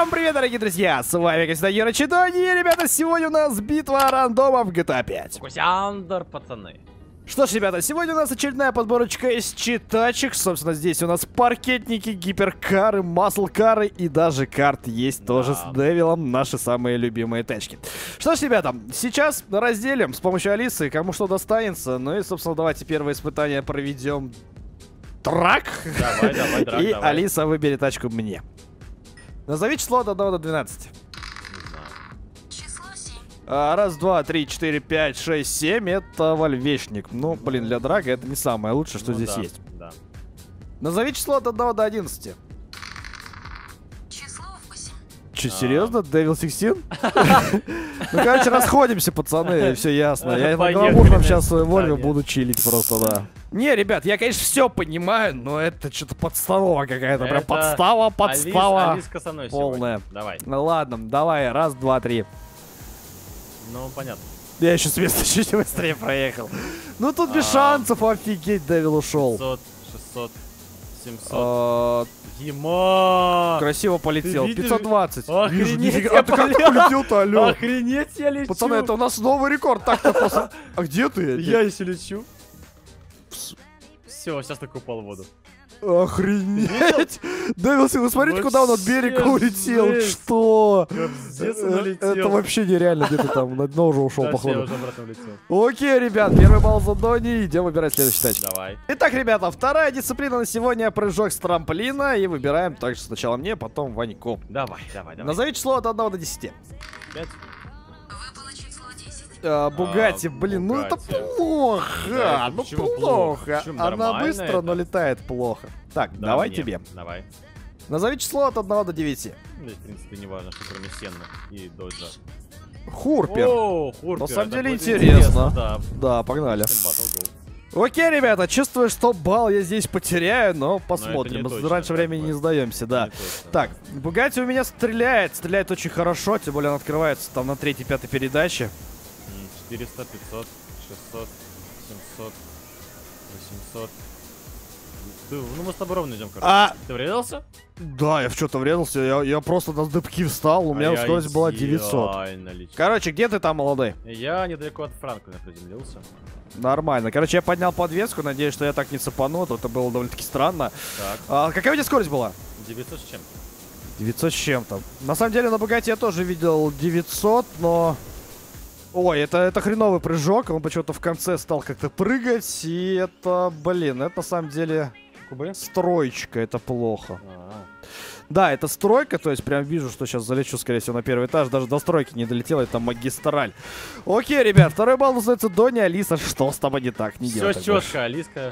Всем привет, дорогие друзья! С вами, как всегда, Юра ЧитонГейминг. И, ребята, сегодня у нас битва рандомов в GTA 5. Кусяндер, пацаны. Что ж, ребята, сегодня у нас очередная подборочка из читачек. Собственно, здесь у нас паркетники, гиперкары, маслкары и даже карт есть, да, тоже с Девилом. Наши самые любимые тачки. Что ж, ребята, сейчас разделим с помощью Алисы, кому что достанется. Ну и, собственно, давайте первое испытание проведем. Трак? Давай, трак, и давай. Алиса выберет тачку мне. Назови число от 1 до 12. Число 7. Раз, два, три, четыре, пять, шесть, семь. Это вольвечник. Ну, блин, для драка это не самое лучшее, что ну, здесь да, есть. Да. Назови число от 1 до 11. Число 8. Че, серьезно? Devil 16? Ну, короче, расходимся, пацаны, все ясно. Я на главу сейчас свою волю буду чилить просто, да. Не, ребят, я, конечно, все понимаю, но это что-то подстава какая-то. Прям подстава. Алиска со мной полная. Давай. Ну ладно, давай, раз, два, три. Ну, понятно. Я еще с места чуть быстрее проехал. Ну тут без шансов, офигеть, Девил ушел. 500, 600, 700. Ема! Красиво полетел. 520. Охренеть, а ты как полетел-то, алё? Охренеть, я лечу. Пацаны, это у нас новый рекорд. Так-то просто... А где ты? Я еще лечу. Все, сейчас так упал в воду. Охренеть! Devil, вы смотрите, куда он от берега улетел. Что? Это вообще нереально, где-то там на дно уже ушел, походу. Окей, ребят, первый балл за Дони. Идем выбирать следующий тачку. Давай. Итак, ребята, вторая дисциплина на сегодня — прыжок с трамплина. И выбираем также сначала мне, потом Ваньку. Давай. Назови число от 1 до 10. 5. Bugatti, блин, ну это плохо, да, это плохо. Она быстро, это... но летает плохо. Так, да, давай мне. Тебе. Давай. Назови число от 1 до 9. Ну, в принципе, не важно, что кроме Сенна и Доджа. Хурпер. О, Хурпер. На самом деле интересно. Да, погнали. Окей, ребята, чувствую, что балл я здесь потеряю, но посмотрим. Мы раньше времени не сдаемся, да. Так, Bugatti у меня стреляет очень хорошо, тем более он открывается там на 3-5 передаче. 400, 500, 600, 700, 800. Ты, ну мы с тобой ровно идем, короче. Ты врезался? Да, я в что-то врезался. Я просто на дыбки встал, у меня скорость была 900. Короче, где ты там, молодой? Я недалеко от Франклина приземлился. Нормально. Короче, я поднял подвеску, надеюсь, что я так не цепану, то это было довольно-таки странно. Так. Какая у тебя скорость была? 900 с чем-то. 900 с чем-то. На самом деле на Bugatti я тоже видел 900, но... Ой, это хреновый прыжок, он почему-то в конце стал как-то прыгать, и это, блин, это на самом деле стройка, это плохо. Да, это стройка, то есть прям вижу, что сейчас залечу, скорее всего, на первый этаж, даже до стройки не долетела, это магистраль. Окей, ребят, второй балл называется Доня. Алиса, что с тобой не так? Не делай. Все четко, Алиска.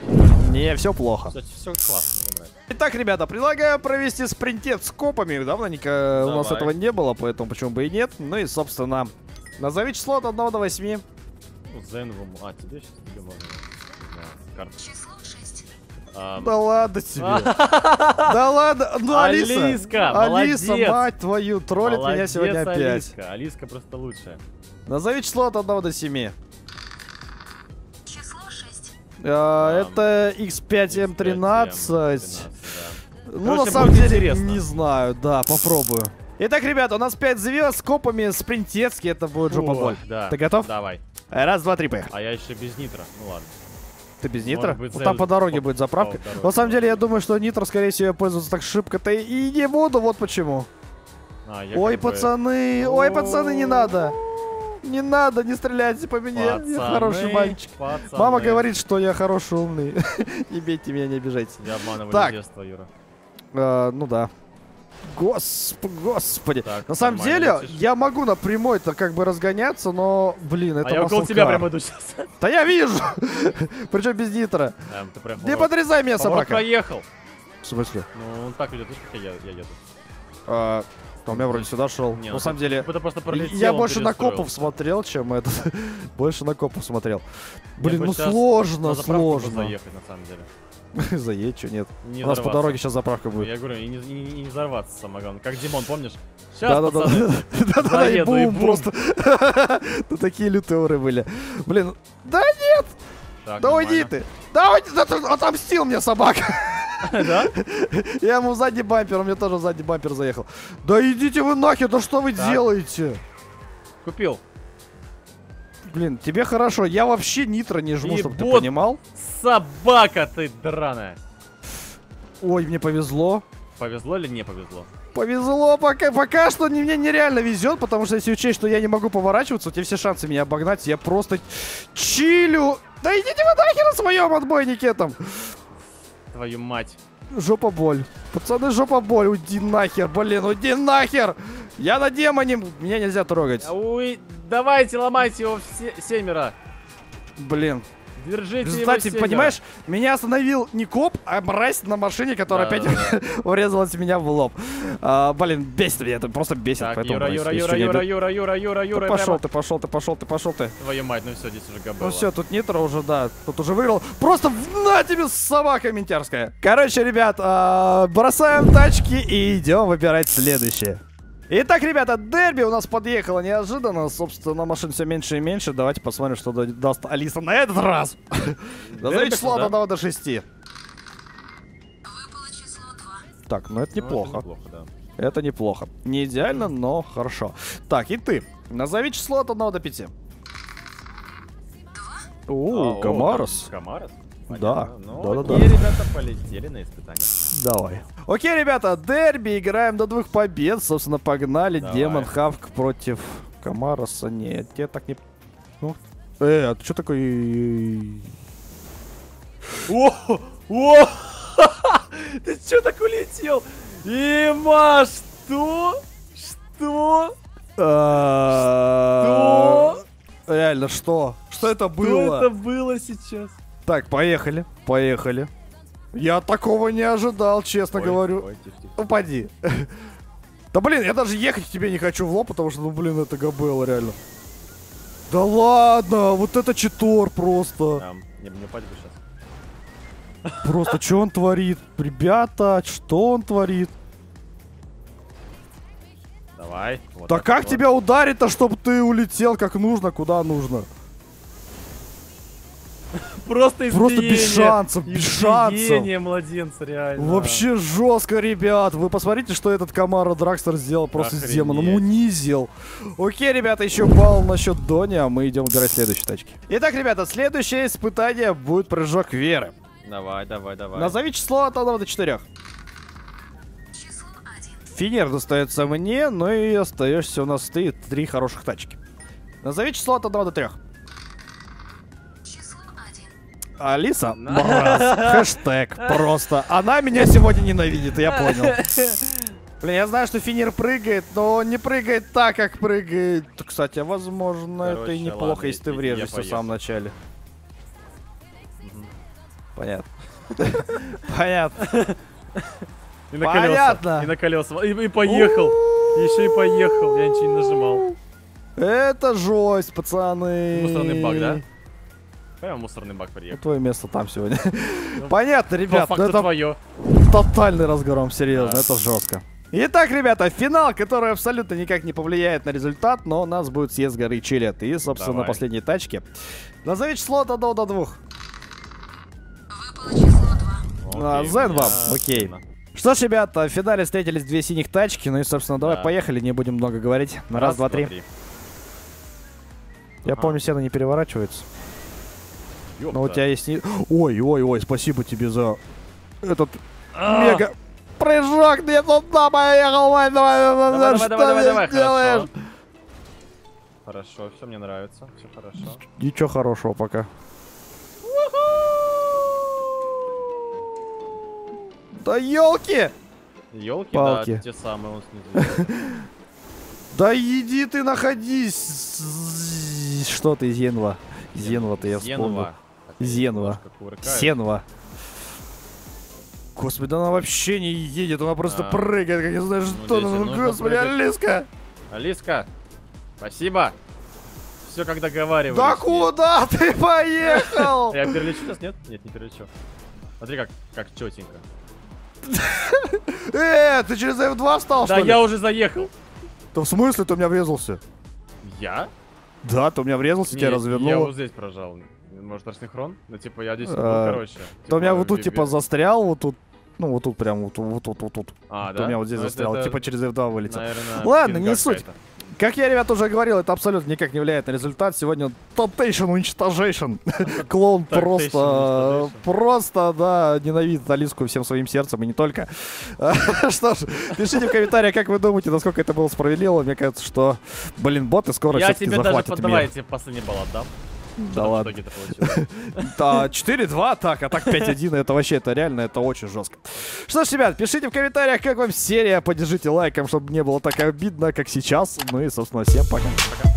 Не, все плохо. Все классно. Итак, ребята, предлагаю провести спринтет с копами, давно у нас этого не было, поэтому почему бы и нет, ну и, собственно... Назови число от 1 до 8. Ну, Зенва. Тебе сейчас тебе можно. Да, число 6. Да ладно тебе. Да ладно. Ну, Алиска. Алиса, мать твою, троллит меня сегодня опять. Алиска просто лучшая. Назови число от 1 до 7. Число 6. Это X5M13. Ну, на самом деле, не знаю. Да, попробую. Итак, ребята, у нас 5 звезд с копами спринтецки, это будет жопа-боль. Да. Ты готов? Давай. Раз, два, три, поехали. А я еще без нитро, ну ладно. Ты без нитро? Быть, вот там по дороге будет заправка. На самом деле, я думаю, что нитро, скорее всего, я пользоваться так шибко-то и не буду, вот почему. Ой, пацаны, не надо. Не надо, не стреляйте по мне, пацаны, я хороший мальчик. Пацаны. Мама говорит, что я хороший, умный. Не бейте меня, не обижайте. Я обманываю детство, Юра. Ну да. Господи. Так, на самом деле, летишь. Я могу на прямой-то как бы разгоняться, но, блин, это я около тебя прям иду сейчас. Да я вижу. Причем без нитро. Не подрезай меня, собака. Он поехал. В смысле? Ну, он так идет, видишь, как я еду. У меня вроде сюда шел. На самом деле, я больше на копов смотрел, чем этот. Больше на копов смотрел. Блин, ну сложно. Заехать, на самом деле. Заедь, что нет. Не у нас по дороге сейчас заправка будет. Я говорю, и не взорваться самогон. Как Димон, помнишь? Да-да-да. И бум просто. Такие лютые были. Блин, да нет! Да уйди ты! Да уйди! Отомстил мне собака! Да? Я ему задний бампер, у меня тоже задний бампер заехал. Да идите вы нахер, да что вы делаете? Купил. Блин, тебе хорошо, я вообще нитро не жму, чтобы ты понимал. Собака ты драная. Ой, мне повезло. Повезло или не повезло? Повезло, пока что мне нереально везет, потому что если учесть, что я не могу поворачиваться, у тебя все шансы меня обогнать, я просто чилю. Да идите вы нахер на своем отбойнике там. Твою мать. Жопа боль. Пацаны, жопа боль, уйди нахер, блин, уйди нахер. Я на демоне, меня нельзя трогать. Ой, давайте, ломайте его семеро. Блин. Держите. Кстати, понимаешь, меня остановил не коп, а мразь на машине, которая опять урезалась меня в лоб. Блин, бесит меня, это просто бесит. Юра. Пошел ты. Твою мать, ну все, здесь уже габелла. Ну все, тут нитро уже, да, тут уже выиграл. Просто на тебе, собака ментярская. Короче, ребят, бросаем тачки и идем выбирать следующее. Итак, ребята, дерби у нас подъехало неожиданно. Собственно, машин все меньше и меньше. Давайте посмотрим, что даст Алиса на этот раз. Назови число от 1 до 6. Так, ну это неплохо. Это неплохо. Не идеально, но хорошо. Так, и ты. Назови число от 1 до 5. О, Камарос. Камарос? Да, да. И, ребята, полетели на испытание. Давай. Окей, ребята, дерби, играем до 2 побед. Собственно, погнали. Давай. Демон Хавк против Камароса. Нет, тебе так не... Ну. А ты что такой... О! Ты что так улетел? Има, что? Что? Что? Реально, что? Что это было? Что это было сейчас? Так, поехали, поехали. Я такого не ожидал, честно говорю. Тихо. Упади. Да блин, я даже ехать к тебе не хочу в лоб, потому что, ну блин, это габелла реально. Да ладно, вот это читор просто. Не упади сейчас. Просто, что он творит? Ребята, что он творит? Давай. Да как тебя ударит-то, чтобы ты улетел как нужно, куда нужно? Просто избиение. Просто без шансов, без шансов. Избиение младенца, реально. Вообще жестко, ребят. Вы посмотрите, что этот Камаро Драгстер сделал просто с демоном. Унизил. Окей, ребята, еще балл насчет Дони, а мы идем выбирать следующие тачки. Итак, ребята, следующее испытание будет прыжок веры. Давай, давай, давай. Назови число от 1 до 4. Число 1. Финер достается мне, но и остаешься у нас ты. 3 хороших тачки. Назови число от 1 до 3. Алиса, хэштег просто. Она меня сегодня ненавидит, я понял. Блин, я знаю, что Финер прыгает, но он не прыгает так, как прыгает. Кстати, возможно, короче, это и неплохо, ладно, если ты врежешься в самом начале. Понятно. Понятно. И на колеса. И на колеса. И поехал. Еще и поехал. Я ничего не нажимал. Это жесть, пацаны. Мусорный баг, да? Прямо мусорный бак приехал. Твое место там сегодня. Понятно, ребят. Это твое. Тотальный разгром, серьезно, это жестко. Итак, ребята, финал, который абсолютно никак не повлияет на результат, но у нас будет съезд горы Чилет. И, собственно, последние тачки. Назови число от 1 до 2. Выпало число 2. Зенва, окей. Что ж, ребята, в финале встретились 2 синих тачки. Ну и, собственно, давай поехали, не будем много говорить. Раз, два, три. Я помню, сено не переворачивается. Ёпта. Но у тебя есть... Ой-ой-ой, спасибо тебе за этот мега... Прыжок, ты туда поехал, мать, давай, что ты делаешь? Хорошо, все мне нравится, все хорошо. Ничего хорошего пока. Да елки! Елки, да, те самые он снизу. Да иди ты, находись! Что ты, Зенва? Зенва-то я вспомнил. Зенва. Зенва. Господи, да она вообще не едет, она просто прыгает, как я знаю, что. Господи, Алиска! Алиска, спасибо. Все как договаривались. Да куда ты поехал? Я перелечу сейчас, нет? Нет, не перелечу. Смотри, как четенько. Ты через F2 встал, что ли? Да, я уже заехал. Да в смысле ты у меня врезался? Я? Да, ты у меня врезался, тебя развернуло. Я вот здесь прожал. Может, асинхрон? Ну, типа, я здесь, короче. Ты у меня вот тут, типа, застрял, вот тут Ну, вот тут прям, вот тут. А, да? У меня вот здесь застрял, это... типа через F2 вылетел. Наверное, ладно, не суть. Как я, ребят, уже говорил, это абсолютно никак не влияет на результат. Сегодня тотейшн уничтожейшн. Клоун просто, да, ненавидит Алиску всем своим сердцем, и не только. Что ж, пишите в комментариях, как вы думаете, насколько это было справедливо. Мне кажется, что, блин, боты скоро все-таки захватят мир. Давай я тебе последний балл отдам. Да ладно. Да, 4-2, так, а так 5-1, это вообще, это реально, это очень жестко. Что ж, ребят, пишите в комментариях, как вам серия, поддержите лайком, чтобы не было так обидно, как сейчас. Ну и, собственно, всем пока.